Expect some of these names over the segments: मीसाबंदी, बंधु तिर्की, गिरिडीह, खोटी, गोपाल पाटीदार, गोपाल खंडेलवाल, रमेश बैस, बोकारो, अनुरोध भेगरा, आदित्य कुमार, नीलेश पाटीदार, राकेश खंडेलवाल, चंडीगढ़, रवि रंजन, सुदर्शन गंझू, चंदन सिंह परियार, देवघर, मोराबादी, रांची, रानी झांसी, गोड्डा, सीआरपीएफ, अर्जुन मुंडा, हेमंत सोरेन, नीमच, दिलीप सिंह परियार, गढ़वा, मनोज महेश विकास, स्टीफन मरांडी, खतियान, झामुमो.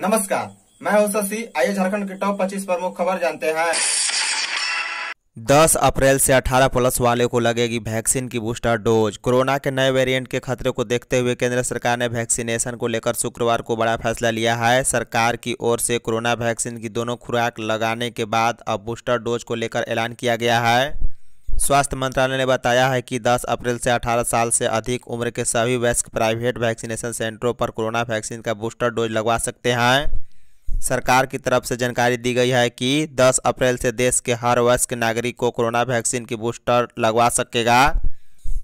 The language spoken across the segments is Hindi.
नमस्कार, मैं हूं शशि। आइए झारखंड की टॉप 25 प्रमुख खबर जानते हैं। 10 अप्रैल से 18 प्लस वाले को लगेगी वैक्सीन की बूस्टर डोज। कोरोना के नए वेरिएंट के खतरे को देखते हुए केंद्र सरकार ने वैक्सीनेशन को लेकर शुक्रवार को बड़ा फैसला लिया है। सरकार की ओर से कोरोना वैक्सीन की दोनों खुराक लगाने के बाद अब बूस्टर डोज को लेकर ऐलान किया गया है। स्वास्थ्य मंत्रालय ने बताया है कि 10 अप्रैल से 18 साल से अधिक उम्र के सभी वयस्क प्राइवेट वैक्सीनेशन सेंटरों पर कोरोना वैक्सीन का बूस्टर डोज लगवा सकते हैं। सरकार की तरफ से जानकारी दी गई है कि 10 अप्रैल से देश के हर वयस्क नागरिक को कोरोना वैक्सीन की बूस्टर लगवा सकेगा।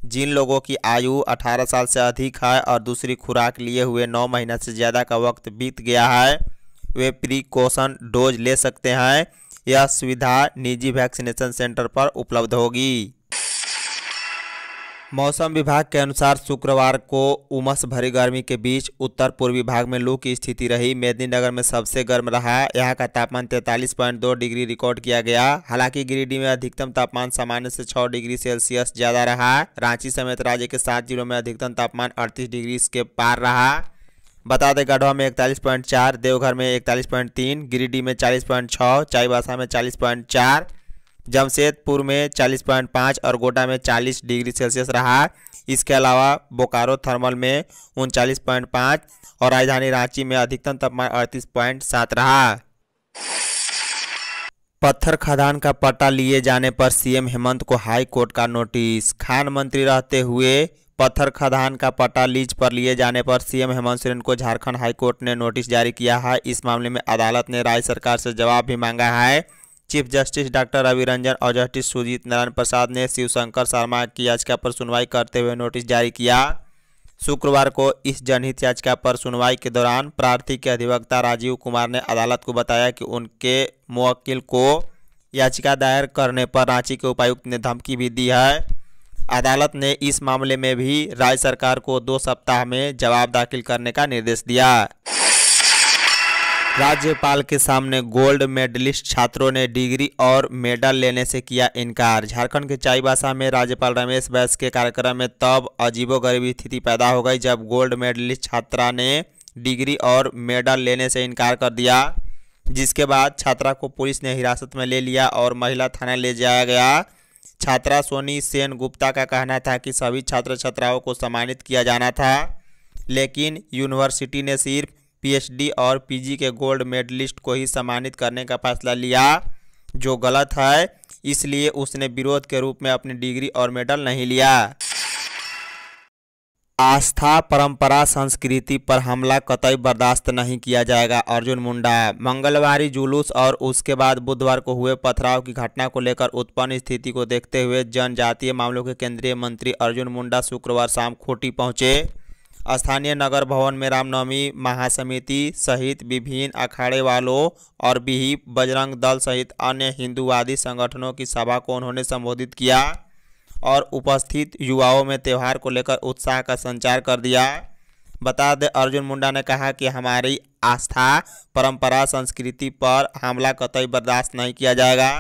जिन लोगों की आयु 18 साल से अधिक है और दूसरी खुराक लिए हुए 9 महीना से ज़्यादा का वक्त बीत गया है, वे प्रीकॉशन डोज ले सकते हैं। यह सुविधा निजी वैक्सीनेशन सेंटर पर उपलब्ध होगी। मौसम विभाग के अनुसार शुक्रवार को उमस भरी गर्मी के बीच उत्तर पूर्वी भाग में लू की स्थिति रही। मेदनी नगर में सबसे गर्म रहा। यहां का तापमान 43.2 डिग्री रिकॉर्ड किया गया। हालांकि गिरिडीह में अधिकतम तापमान सामान्य से 6 डिग्री सेल्सियस ज़्यादा रहा। रांची समेत राज्य के 7 जिलों में अधिकतम तापमान 38 डिग्री के पार रहा। बता दें, गढ़वा में 41.4, देवघर में 41.3, गिरिडीह में 40.6, चाईबासा में 40.4, जमशेदपुर में 40.5 और गोड्डा में 40 डिग्री सेल्सियस रहा। इसके अलावा बोकारो थर्मल में 39.5 और राजधानी रांची में अधिकतम तापमान 38.7 रहा। पत्थर खदान का पट्टा लिए जाने पर सीएम हेमंत को हाई कोर्ट का नोटिस। खान मंत्री रहते हुए पत्थर खदान का पट्टा लीज पर लिए जाने पर सीएम हेमंत सोरेन को झारखंड हाईकोर्ट ने नोटिस जारी किया है। इस मामले में अदालत ने राज्य सरकार से जवाब भी मांगा है। Chief justice doctor रवि रंजन और जस्टिस सुजीत नारायण प्रसाद ने शिवशंकर शर्मा की याचिका पर सुनवाई करते हुए नोटिस जारी किया। शुक्रवार को इस जनहित याचिका पर सुनवाई के दौरान प्रार्थी के अधिवक्ता राजीव कुमार ने अदालत को बताया कि उनके मुवक्किल को याचिका दायर करने पर रांची के उपायुक्त ने धमकी भी दी है। अदालत ने इस मामले में भी राज्य सरकार को 2 सप्ताह में जवाब दाखिल करने का निर्देश दिया। राज्यपाल के सामने गोल्ड मेडलिस्ट छात्रों ने डिग्री और मेडल लेने से किया इनकार। झारखंड के चाईबासा में राज्यपाल रमेश बैस के कार्यक्रम में तब अजीबोगरीब स्थिति पैदा हो गई जब गोल्ड मेडलिस्ट छात्रा ने डिग्री और मेडल लेने से इनकार कर दिया, जिसके बाद छात्रा को पुलिस ने हिरासत में ले लिया और महिला थाना ले जाया गया। छात्रा सोनी सेन गुप्ता का कहना था कि सभी छात्र छात्राओं को सम्मानित किया जाना था, लेकिन यूनिवर्सिटी ने सिर्फ पीएचडी और पीजी के गोल्ड मेडलिस्ट को ही सम्मानित करने का फैसला लिया, जो गलत है। इसलिए उसने विरोध के रूप में अपनी डिग्री और मेडल नहीं लिया। आस्था, परंपरा, संस्कृति पर हमला कतई बर्दाश्त नहीं किया जाएगा। अर्जुन मुंडा। मंगलवार जुलूस और उसके बाद बुधवार को हुए पथराव की घटना को लेकर उत्पन्न स्थिति को देखते हुए जनजातीय मामलों के केंद्रीय मंत्री अर्जुन मुंडा शुक्रवार शाम खोटी पहुंचे। स्थानीय नगर भवन में रामनवमी महासमिति सहित विभिन्न अखाड़े वालों और बिही बजरंग दल सहित अन्य हिंदूवादी संगठनों की सभा को उन्होंने संबोधित किया और उपस्थित युवाओं में त्यौहार को लेकर उत्साह का संचार कर दिया। बता दें, अर्जुन मुंडा ने कहा कि हमारी आस्था, परंपरा, संस्कृति पर हमला कतई बर्दाश्त नहीं किया जाएगा।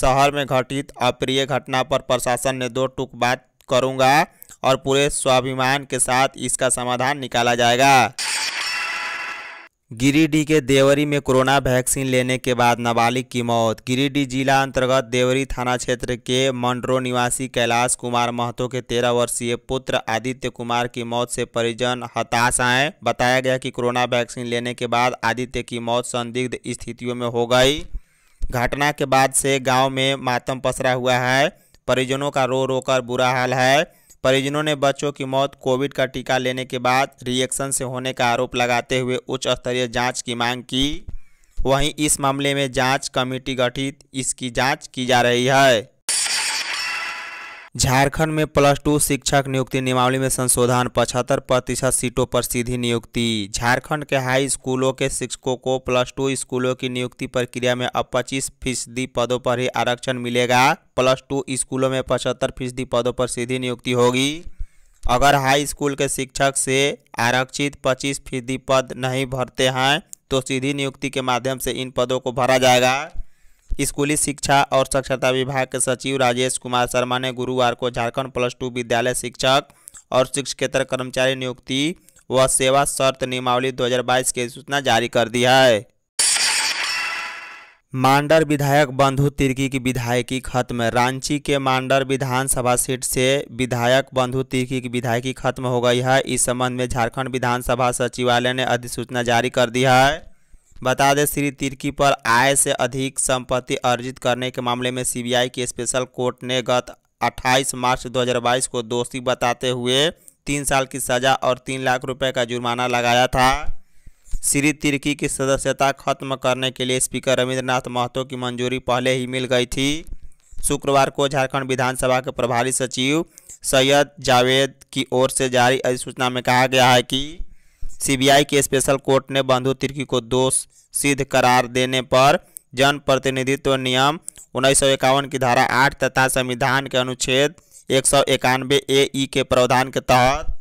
शहर में घटित अप्रिय घटना पर प्रशासन ने 2 टूक बात करूंगा और पूरे स्वाभिमान के साथ इसका समाधान निकाला जाएगा। गिरिडीह के देवरी में कोरोना वैक्सीन लेने के बाद नाबालिग की मौत। गिरिडीह जिला अंतर्गत देवरी थाना क्षेत्र के मांडर निवासी कैलाश कुमार महतो के 13 वर्षीय पुत्र आदित्य कुमार की मौत से परिजन हताश आए। बताया गया कि कोरोना वैक्सीन लेने के बाद आदित्य की मौत संदिग्ध स्थितियों में हो गई। घटना के बाद से गाँव में मातम पसरा हुआ है। परिजनों का रो रोकर बुरा हाल है। परिजनों ने बच्चों की मौत कोविड का टीका लेने के बाद रिएक्शन से होने का आरोप लगाते हुए उच्च स्तरीय जांच की मांग की। वहीं इस मामले में जांच कमेटी गठित इसकी जांच की जा रही है। झारखंड में प्लस 2 शिक्षक नियुक्ति नियमावली में संशोधन। 75% सीटों पर सीधी नियुक्ति। झारखंड के हाई स्कूलों के शिक्षकों को प्लस 2 स्कूलों की नियुक्ति प्रक्रिया में अब 25% पदों पर ही आरक्षण मिलेगा। प्लस 2 स्कूलों में 75% पदों पर सीधी नियुक्ति होगी। अगर हाई स्कूल के शिक्षक से आरक्षित 25% पद नहीं भरते हैं तो सीधी नियुक्ति के माध्यम से इन पदों को भरा जाएगा। स्कूली शिक्षा और साक्षरता विभाग के सचिव राजेश कुमार शर्मा ने गुरुवार को झारखंड प्लस 2 विद्यालय शिक्षक और शिक्षकेतर कर्मचारी नियुक्ति व सेवा शर्त नियमावली 2022 की सूचना जारी कर दी है। मांडर विधायक बंधु तिर्की की विधायकी खत्म। रांची के मांडर विधानसभा सीट से विधायक बंधु तिर्की की विधायकी खत्म हो गई है। इस संबंध में झारखंड विधानसभा सचिवालय ने अधिसूचना जारी कर दी है। बता दें, श्री तिर्की पर आय से अधिक संपत्ति अर्जित करने के मामले में सीबीआई की स्पेशल कोर्ट ने गत 28 मार्च 2022 को दोषी बताते हुए 3 साल की सजा और 3 लाख रुपये का जुर्माना लगाया था। श्री तिर्की की सदस्यता खत्म करने के लिए स्पीकर रविंद्रनाथ महतो की मंजूरी पहले ही मिल गई थी। शुक्रवार को झारखंड विधानसभा के प्रभारी सचिव सैयद जावेद की ओर से जारी अधिसूचना में कहा गया है कि सीबीआई की स्पेशल कोर्ट ने बंधु तिर्की को दोष सिद्ध करार देने पर जनप्रतिनिधित्व नियम 1951 की धारा 8 तथा संविधान के अनुच्छेद 191 ए ई के प्रावधान के तहत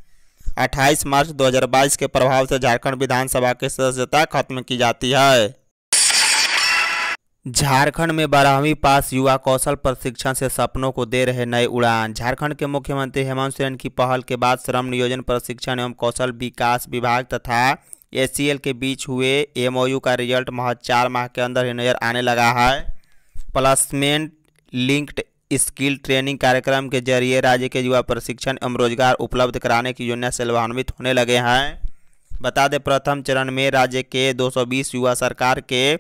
28 मार्च 2022 के प्रभाव से झारखंड विधानसभा की सदस्यता खत्म की जाती है। झारखंड में 12वीं पास युवा कौशल प्रशिक्षण से सपनों को दे रहे नए उड़ान। झारखंड के मुख्यमंत्री हेमंत सोरेन की पहल के बाद श्रम नियोजन प्रशिक्षण एवं कौशल विकास विभाग तथा एसीएल के बीच हुए एमओयू का रिजल्ट महज 4 माह के अंदर ही नजर आने लगा है। प्लेसमेंट लिंक्ड स्किल ट्रेनिंग कार्यक्रम के जरिए राज्य के युवा प्रशिक्षण एवं रोजगार उपलब्ध कराने की योजना से लाभान्वित होने लगे हैं। बता दें, प्रथम चरण में राज्य के 220 युवा सरकार के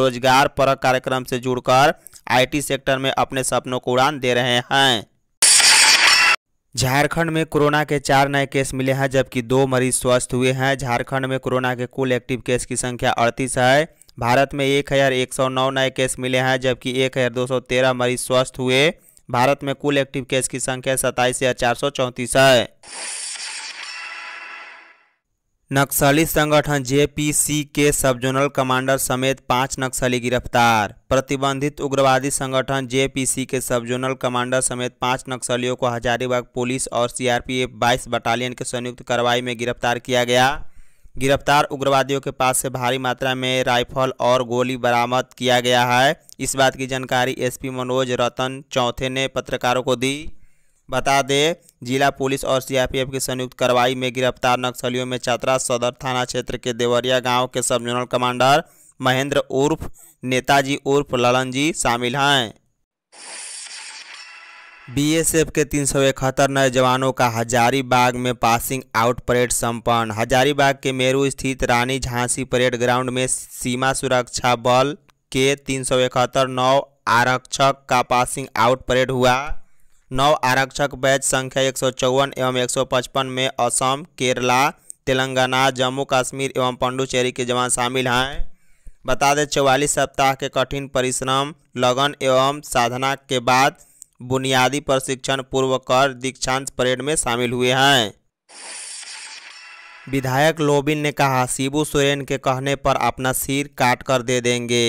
रोजगार परक कार्यक्रम से जुड़कर आईटी सेक्टर में अपने सपनों को उड़ान दे रहे हैं। झारखंड में कोरोना के 4 नए केस मिले हैं, जबकि 2 मरीज स्वस्थ हुए हैं। झारखंड में कोरोना के कुल एक्टिव केस की संख्या 38 है। भारत में 1109 नए केस मिले हैं, जबकि 1213 मरीज स्वस्थ हुए। भारत में कुल एक्टिव केस की संख्या 27434 है। नक्सली संगठन जेपीसी के सब जोनल कमांडर समेत 5 नक्सली गिरफ्तार। प्रतिबंधित उग्रवादी संगठन जेपीसी के सब जोनल कमांडर समेत 5 नक्सलियों को हजारीबाग पुलिस और सीआरपीएफ 22 बटालियन के संयुक्त कार्रवाई में गिरफ्तार किया गया। गिरफ्तार उग्रवादियों के पास से भारी मात्रा में राइफल और गोली बरामद किया गया है। इस बात की जानकारी एसपी मनोज रतन चौथे ने पत्रकारों को दी। बता दें, जिला पुलिस और सीआरपीएफ की संयुक्त कार्रवाई में गिरफ्तार नक्सलियों में छात्रा सदर थाना क्षेत्र के देवरिया गांव के सब जोनल कमांडर महेंद्र उर्फ नेताजी उर्फ ललन जी शामिल हैं। बीएसएफ के 371 नए जवानों का हजारीबाग में पासिंग आउट परेड संपन्न। हजारीबाग के मेरू स्थित रानी झांसी परेड ग्राउंड में सीमा सुरक्षा बल के 371 नव आरक्षक का पासिंग आउट परेड हुआ। 9 आरक्षक बैच संख्या 154 एवं 155 में असम, केरला, तेलंगाना, जम्मू कश्मीर एवं पांडुचेरी के जवान शामिल हैं। बता दें, 44 सप्ताह के कठिन परिश्रम, लगन एवं साधना के बाद बुनियादी प्रशिक्षण पूर्व कर दीक्षांत परेड में शामिल हुए हैं। विधायक लोबिन ने कहा, शिबू सोरेन के कहने पर अपना सिर काट कर दे देंगे।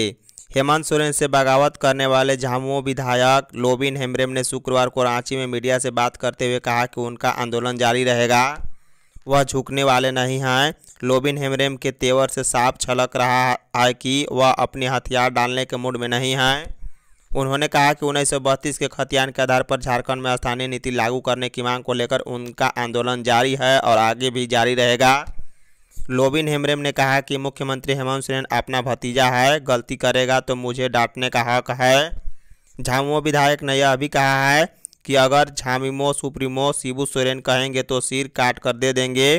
हेमंत सोरेन से बगावत करने वाले झामुमो विधायक लोबिन हेम्ब्रम ने शुक्रवार को रांची में मीडिया से बात करते हुए कहा कि उनका आंदोलन जारी रहेगा, वह झुकने वाले नहीं हैं। लोबिन हेम्ब्रम के तेवर से साफ छलक रहा है कि वह अपने हथियार डालने के मूड में नहीं हैं। उन्होंने कहा कि 1932 के खतियान के आधार पर झारखंड में स्थानीय नीति लागू करने की मांग को लेकर उनका आंदोलन जारी है और आगे भी जारी रहेगा। लोबिन हेम्ब्रम ने कहा कि मुख्यमंत्री हेमंत सोरेन अपना भतीजा है, गलती करेगा तो मुझे डांटने का हक है। झामुमो विधायक ने यह भी कहा है कि अगर झामुमो सुप्रीमो शिबू सोरेन कहेंगे तो सिर काट कर दे देंगे।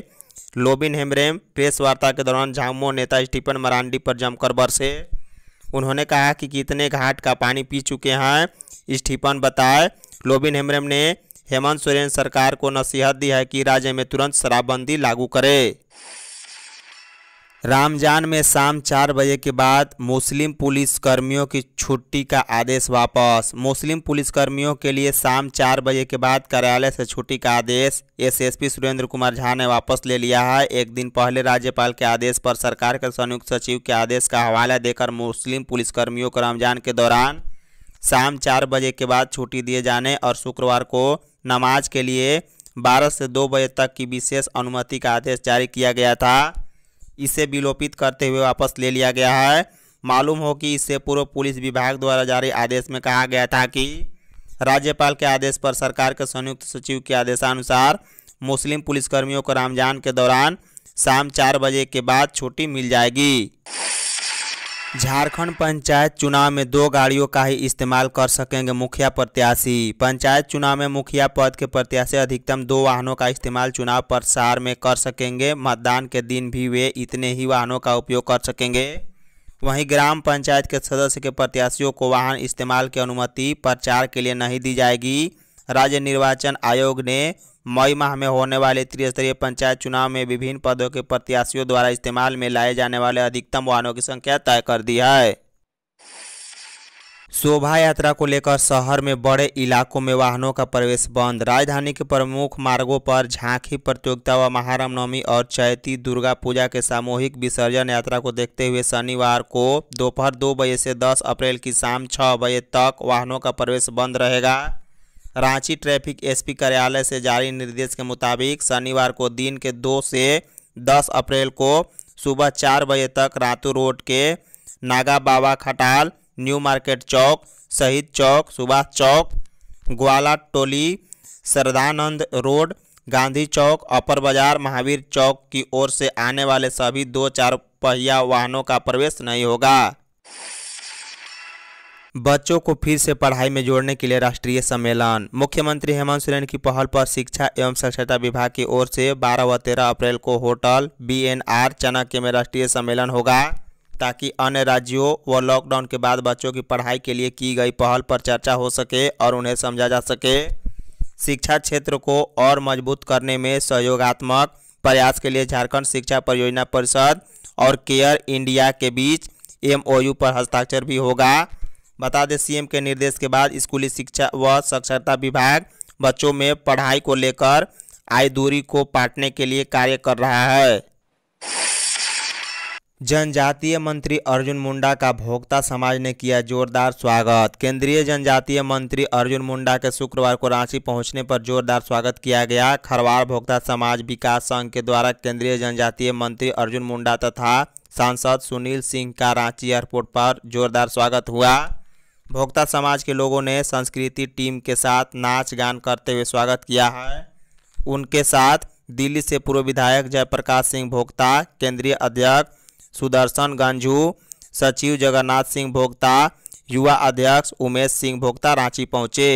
लोबिन हेम्ब्रम प्रेस वार्ता के दौरान झामुमो नेता स्टीफन मरांडी पर जमकर बरसे। उन्होंने कहा कि कितने घाट का पानी पी चुके हैं स्टीफन बताए। लोबिन हेम्ब्रम ने हेमंत सोरेन सरकार को नसीहत दी है कि राज्य में तुरंत शराबबंदी लागू करे। रमजान में शाम 4 बजे के बाद मुस्लिम पुलिसकर्मियों की छुट्टी का आदेश वापस। मुस्लिम पुलिसकर्मियों के लिए शाम 4 बजे के बाद कार्यालय से छुट्टी का आदेश एसएसपी सुरेंद्र कुमार झा ने वापस ले लिया है। एक दिन पहले राज्यपाल के आदेश पर सरकार के संयुक्त सचिव के आदेश का हवाला देकर मुस्लिम पुलिसकर्मियों को रमजान के दौरान शाम 4 बजे के बाद छुट्टी दिए जाने और शुक्रवार को नमाज के लिए 12 से 2 बजे तक की विशेष अनुमति का आदेश जारी किया गया था। इसे विलोपित करते हुए वापस ले लिया गया है। मालूम हो कि इससे पूर्व पुलिस विभाग द्वारा जारी आदेश में कहा गया था कि राज्यपाल के आदेश पर सरकार के संयुक्त सचिव के आदेशानुसार मुस्लिम पुलिसकर्मियों को रमजान के दौरान शाम 4 बजे के बाद छुट्टी मिल जाएगी। झारखंड पंचायत चुनाव में 2 गाड़ियों का ही इस्तेमाल कर सकेंगे मुखिया प्रत्याशी। पंचायत चुनाव में मुखिया पद के प्रत्याशी अधिकतम 2 वाहनों का इस्तेमाल चुनाव प्रसार में कर सकेंगे। मतदान के दिन भी वे इतने ही वाहनों का उपयोग कर सकेंगे। वहीं ग्राम पंचायत के सदस्य के प्रत्याशियों को वाहन इस्तेमाल की अनुमति प्रचार के लिए नहीं दी जाएगी। राज्य निर्वाचन आयोग ने मई माह में होने वाले त्रिस्तरीय पंचायत चुनाव में विभिन्न पदों के प्रत्याशियों द्वारा इस्तेमाल में लाए जाने वाले अधिकतम वाहनों की संख्या तय कर दी है। शोभा यात्रा को लेकर शहर में बड़े इलाकों में वाहनों का प्रवेश बंद। राजधानी के प्रमुख मार्गों पर झांकी प्रतियोगिता व महारामनवमी और चैती दुर्गा पूजा के सामूहिक विसर्जन यात्रा को देखते हुए शनिवार को दोपहर 2 बजे से 10 अप्रैल की शाम 6 बजे तक वाहनों का प्रवेश बंद रहेगा। रांची ट्रैफिक एसपी कार्यालय से जारी निर्देश के मुताबिक शनिवार को दिन के 2 से 10 अप्रैल को सुबह 4 बजे तक रातू रोड के नागा बाबा खटाल, new Market Chowk, Shaheed Chowk, Subhash Chowk, Gwala Toli, Sardanand Road, Gandhi Chowk, Upper Bazar, Mahavir चौक की ओर से आने वाले सभी 2-4 पहिया वाहनों का प्रवेश नहीं होगा। बच्चों को फिर से पढ़ाई में जोड़ने के लिए राष्ट्रीय सम्मेलन। मुख्यमंत्री हेमंत सोरेन की पहल पर शिक्षा एवं साक्षरता विभाग की ओर से 12 व 13 अप्रैल को होटल BNR चाणक्य में राष्ट्रीय सम्मेलन होगा, ताकि अन्य राज्यों व लॉकडाउन के बाद बच्चों की पढ़ाई के लिए की गई पहल पर चर्चा हो सके और उन्हें समझा जा सके। शिक्षा क्षेत्र को और मजबूत करने में सहयोगात्मक प्रयास के लिए झारखंड शिक्षा परियोजना परिषद और केयर इंडिया के बीच MOU पर हस्ताक्षर भी होगा। बता दें, CM के निर्देश के बाद स्कूली शिक्षा व साक्षरता विभाग बच्चों में पढ़ाई को लेकर आई दूरी को पाटने के लिए कार्य कर रहा है। जनजातीय मंत्री अर्जुन मुंडा का भोक्ता समाज ने किया जोरदार स्वागत। केंद्रीय जनजातीय मंत्री अर्जुन मुंडा के शुक्रवार को रांची पहुंचने पर जोरदार स्वागत किया गया। खरवार भोक्ता समाज विकास संघ के द्वारा केंद्रीय जनजातीय मंत्री अर्जुन मुंडा तथा सांसद सुनील सिंह का रांची एयरपोर्ट पर जोरदार स्वागत हुआ। भोक्ता समाज के लोगों ने संस्कृति टीम के साथ नाच गान करते हुए स्वागत किया है। उनके साथ दिल्ली से पूर्व विधायक जयप्रकाश सिंह भोक्ता, केंद्रीय अध्यक्ष सुदर्शन गंझू, सचिव जगन्नाथ सिंह भोक्ता, युवा अध्यक्ष उमेश सिंह भोक्ता रांची पहुंचे।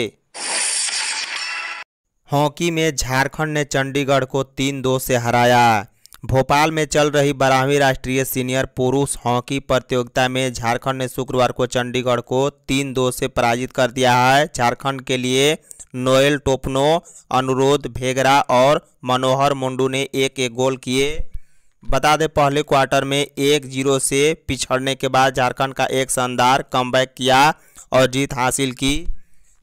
हॉकी में झारखंड ने चंडीगढ़ को 3-2 से हराया। भोपाल में चल रही 12वीं राष्ट्रीय सीनियर पुरुष हॉकी प्रतियोगिता में झारखंड ने शुक्रवार को चंडीगढ़ को 3-2 से पराजित कर दिया है। झारखंड के लिए नोएल टोपनो, अनुरोध भेगरा और मनोहर मुंडू ने 1-1 गोल किए। बता दें, पहले क्वार्टर में 1-0 से पिछड़ने के बाद झारखंड का एक शानदार कमबैक किया और जीत हासिल की।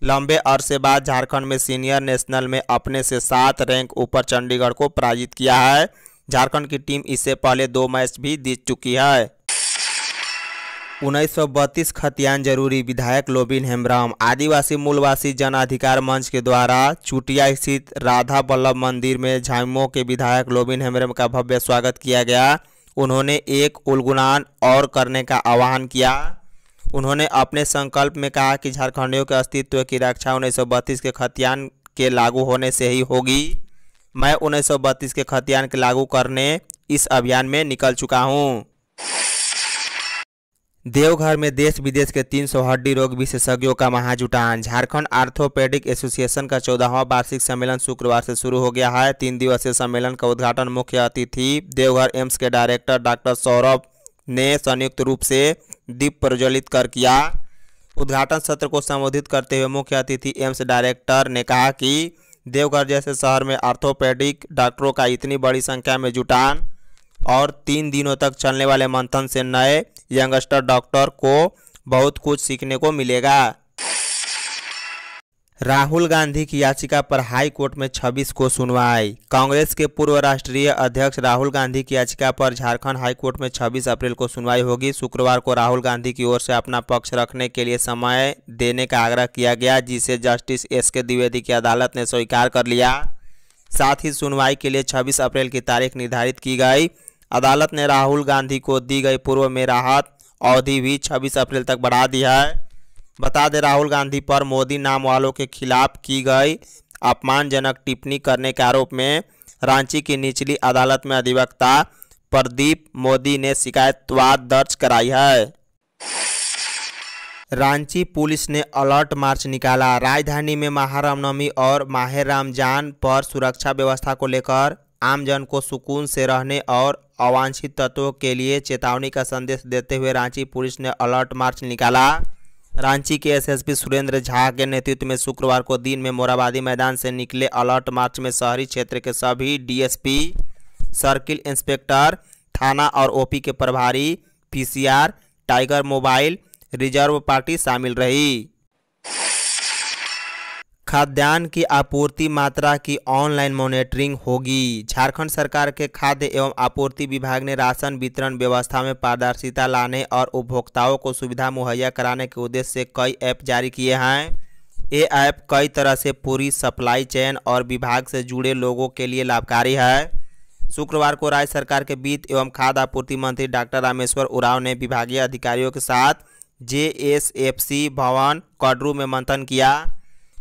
लंबे अरसे बाद झारखंड में सीनियर नेशनल में अपने से 7 रैंक ऊपर चंडीगढ़ को पराजित किया है। झारखंड की टीम इससे पहले 2 मैच भी जीत चुकी है। 1932 खतियान जरूरी विधायक लोबिन हेम्ब्रम। आदिवासी मूलवासी जन अधिकार मंच के द्वारा चुटिया स्थित राधा बल्लभ मंदिर में झामुमो के विधायक लोबिन हेम्ब्रम का भव्य स्वागत किया गया। उन्होंने एक उलगुनान और करने का आह्वान किया। उन्होंने अपने संकल्प में कहा कि झारखंडियों के अस्तित्व की रक्षा 1932 के खतियान के लागू होने से ही होगी। मैं 1932 के खतियान के लागू करने इस अभियान में निकल चुका हूं। देवघर में देश विदेश के 300 हड्डी रोग विशेषज्ञों का महाजुटान। झारखंड आर्थोपेडिक एसोसिएशन का 14वां वार्षिक सम्मेलन शुक्रवार से शुरू हो गया है। 3 दिवसीय सम्मेलन का उद्घाटन मुख्य अतिथि देवघर एम्स के डायरेक्टर डॉक्टर सौरभ ने संयुक्त रूप से दीप प्रज्वलित कर किया। उद्घाटन सत्र को संबोधित करते हुए मुख्य अतिथि एम्स डायरेक्टर ने कहा कि देवघर जैसे शहर में आर्थोपेडिक डॉक्टरों का इतनी बड़ी संख्या में जुटान और 3 दिनों तक चलने वाले मंथन से नए यंगस्टर डॉक्टर को बहुत कुछ सीखने को मिलेगा। राहुल गांधी की याचिका पर हाई कोर्ट में 26 को सुनवाई। कांग्रेस के पूर्व राष्ट्रीय अध्यक्ष राहुल गांधी की याचिका पर झारखंड हाई कोर्ट में 26 अप्रैल को सुनवाई होगी। शुक्रवार को राहुल गांधी की ओर से अपना पक्ष रखने के लिए समय देने का आग्रह किया गया, जिसे जस्टिस SK द्विवेदी की अदालत ने स्वीकार कर लिया। साथ ही सुनवाई के लिए 26 अप्रैल की तारीख निर्धारित की गई। अदालत ने राहुल गांधी को दी गई पूर्व में राहत अवधि भी 26 अप्रैल तक बढ़ा दी है। बता दें, राहुल गांधी पर मोदी नाम वालों के खिलाफ की गई अपमानजनक टिप्पणी करने के आरोप में रांची की निचली अदालत में अधिवक्ता प्रदीप मोदी ने शिकायतवाद दर्ज कराई है। रांची पुलिस ने अलर्ट मार्च निकाला। राजधानी में महारामनवमी और माह रमजान पर सुरक्षा व्यवस्था को लेकर आमजन को सुकून से रहने और अवांछित तत्वों के लिए चेतावनी का संदेश देते हुए रांची पुलिस ने अलर्ट मार्च निकाला। रांची के एसएसपी सुरेंद्र झा के नेतृत्व में शुक्रवार को दिन में मोराबादी मैदान से निकले अलर्ट मार्च में शहरी क्षेत्र के सभी डीएसपी, सर्किल इंस्पेक्टर, थाना और ओपी के प्रभारी, PCR, tiger mobile, reserve party शामिल रही। खाद्यान्न की आपूर्ति मात्रा की ऑनलाइन मॉनिटरिंग होगी। झारखंड सरकार के खाद्य एवं आपूर्ति विभाग ने राशन वितरण व्यवस्था में पारदर्शिता लाने और उपभोक्ताओं को सुविधा मुहैया कराने के उद्देश्य से कई ऐप जारी किए हैं। ये ऐप कई तरह से पूरी सप्लाई चेन और विभाग से जुड़े लोगों के लिए लाभकारी है। शुक्रवार को राज्य सरकार के वित्त एवं खाद्य आपूर्ति मंत्री डॉक्टर रामेश्वर उरांव ने विभागीय अधिकारियों के साथ JSFC भवन कॉडरू में मंथन किया,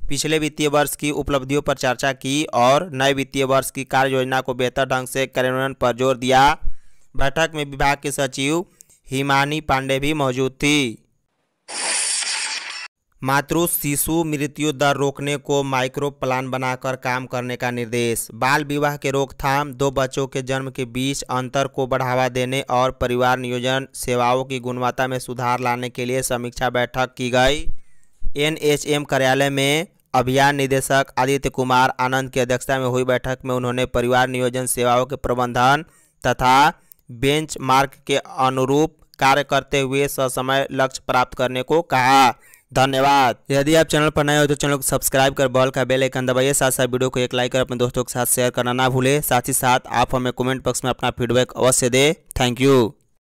पिछले वित्तीय वर्ष की उपलब्धियों पर चर्चा की और नए वित्तीय वर्ष की कार्य योजना को बेहतर ढंग से कार्यान्वयन पर जोर दिया। बैठक में विभाग के सचिव हिमानी पांडे भी मौजूद थी। मातृ शिशु मृत्यु दर रोकने को माइक्रो प्लान बनाकर काम करने का निर्देश। बाल विवाह के रोकथाम, दो बच्चों के जन्म के बीच अंतर को बढ़ावा देने और परिवार नियोजन सेवाओं की गुणवत्ता में सुधार लाने के लिए समीक्षा बैठक की गई। NHM कार्यालय में अभियान निदेशक आदित्य कुमार आनंद की अध्यक्षता में हुई बैठक में उन्होंने परिवार नियोजन सेवाओं के प्रबंधन तथा बेंचमार्क के अनुरूप कार्य करते हुए ससमय लक्ष्य प्राप्त करने को कहा। धन्यवाद। यदि आप चैनल पर नए हो तो चैनल को सब्सक्राइब कर बॉल का बेल आइकन दबाइए। साथ साथ वीडियो को एक लाइक कर अपने दोस्तों के साथ शेयर करना ना भूलें। साथ ही साथ आप हमें कमेंट बॉक्स में अपना फीडबैक अवश्य दें। Thank you.